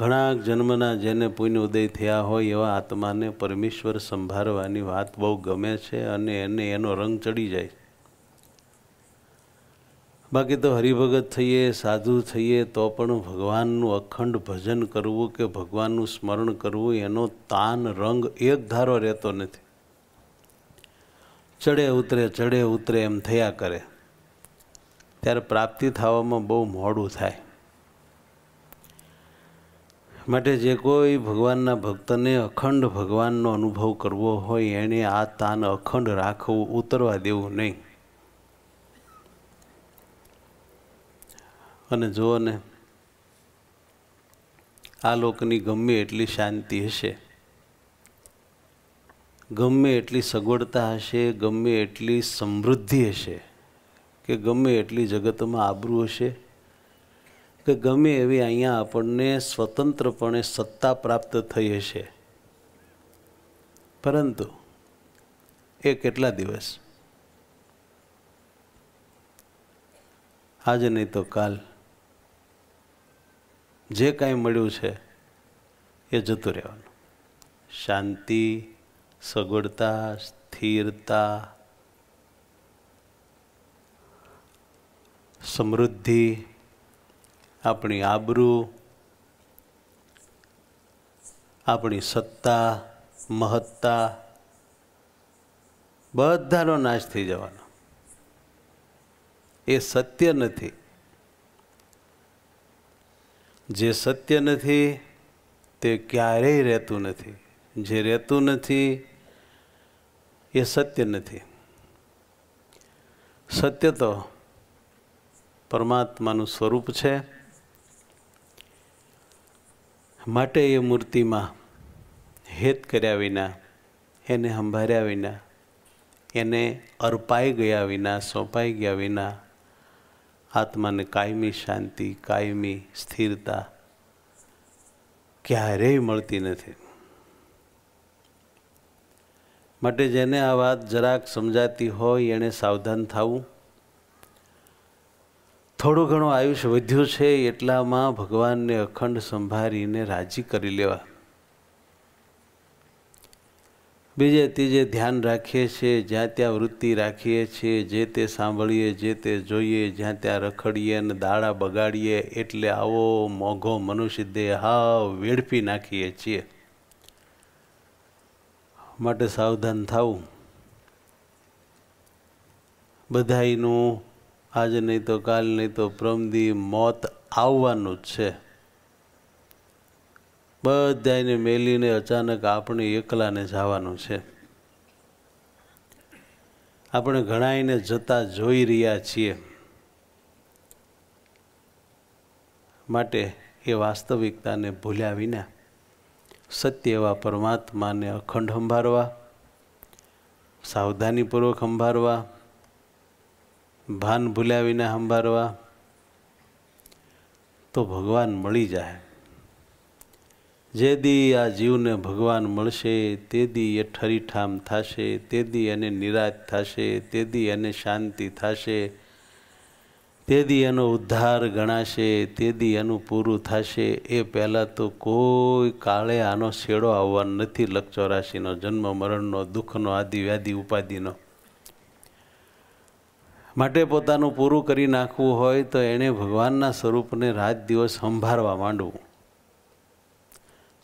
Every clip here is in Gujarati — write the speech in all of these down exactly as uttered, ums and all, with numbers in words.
ઘણા જન્મના જેને પુણ્ય ઉદય થયા હોય એવા આત્માને પરમેશ્વર સંભાળવાની વાત બહુ ગમે છે અને એને એનો રંગ ચડી જાય. બાકી તો હરિભગત થઈએ, સાધુ થઈએ તો પણ ભગવાનનું અખંડ ભજન કરવું કે ભગવાનનું સ્મરણ કરવું એનો તાન રંગ એક ધારો રહેતો નથી. ચડે ઉતરે ચડે ઉતરે એમ થયા કરે, ત્યારે પ્રાપ્તિ થવામાં બહુ મોડું થાય. માટે જે કોઈ ભગવાનના ભક્તને અખંડ ભગવાનનો અનુભવ કરવો હોય એને આ તાન અખંડ રાખવું, ઉતરવા દેવું નહીં. અને જુઓ ને, આ લોકની ગમે એટલી શાંતિ હશે, ગમે એટલી સગવડતા હશે, ગમે એટલી સમૃદ્ધિ હશે કે ગમે એટલી જગતમાં આબરૂ હશે કે ગમે એવી અહીંયા આપણને સ્વતંત્રપણે સત્તા પ્રાપ્ત થઈ હશે, પરંતુ એ કેટલા દિવસ? આજે નહીં તો કાલ જે કાંઈ મળ્યું છે એ જતું રહેવાનું. શાંતિ, સગવડતા, સ્થિરતા, સમૃદ્ધિ, આપણી આબરૂ, આપણી સત્તા, મહત્તા, બધાનો નાશ થઈ જવાનો. એ સત્ય નથી. જે સત્ય નથી તે ક્યારેય રહેતું નથી. જે રહેતું નથી એ સત્ય નથી. સત્ય તો પરમાત્માનું સ્વરૂપ છે. માટે એ મૂર્તિમાં હેત કર્યા વિના, એને સંભાળ્યા વિના, એને અર્પાઈ ગયા વિના, સોંપાઈ ગયા વિના આત્માને કાયમી શાંતિ, કાયમી સ્થિરતા ક્યારેય મળતી નથી. માટે જેને આ વાત જરાક સમજાતી હોય એણે સાવધાન થવું. થોડું ઘણું આયુષ્ય વધ્યું છે એટલામાં ભગવાનને અખંડ સંભાળીને રાજી કરી લેવા. બીજે ત્રીજે ધ્યાન રાખીએ છીએ, જ્યાં ત્યાં વૃત્તિ રાખીએ છીએ, જે તે સાંભળીએ, જે તે જોઈએ, જ્યાં ત્યાં રખડીએ અને દાડા બગાડીએ, એટલે આવો મોઘો મનુષ્ય દેહ હાવ વેડફી નાખીએ છીએ. માટે સાવધાન થવું. બધાયનું આજે નહીં તો કાલ, નહીં તો પ્રમદી મોત આવવાનું જ છે. બધાને મેલીને અચાનક આપણે એકલાને જવાનું છે. આપણે ઘણાઈને જતા જોઈ રહ્યા છીએ. માટે એ વાસ્તવિકતાને ભૂલ્યા વિના સત્ય એવા પરમાત્માને અખંડ સંભાળવા, સાવધાનીપૂર્વક સંભાળવા, ભાન ભૂલ્યા વિના સંભાળવા, તો ભગવાન મળી જાય. જે દી આ જીવને ભગવાન મળશે તે દી એ ઠરીઠામ થશે, તે દી એને નિરાશ થશે, તે દી એને શાંતિ થશે, તે દી એનો ઉદ્ધાર ગણાશે, તે દી એનું પૂરું થશે. એ પહેલાં તો કોઈ કાળે આનો શેડો આવવાનો નથી. લક્ષચોરાશીનો, જન્મ મરણનો, દુઃખનો, આદિ વ્યાધિ ઉપાધિનો. માટે પોતાનું પૂરું કરી નાખવું હોય તો એણે ભગવાનના સ્વરૂપને રાત દિવસ સંભાળવા માંડવું.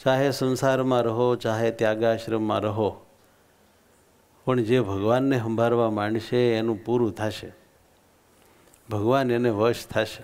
ચાહે સંસારમાં રહો, ચાહે ત્યાગાશ્રમમાં રહો, પણ જે ભગવાનને સંભાળવા માંડશે એનું પૂરું થશે. ભગવાન એને વશ થશે.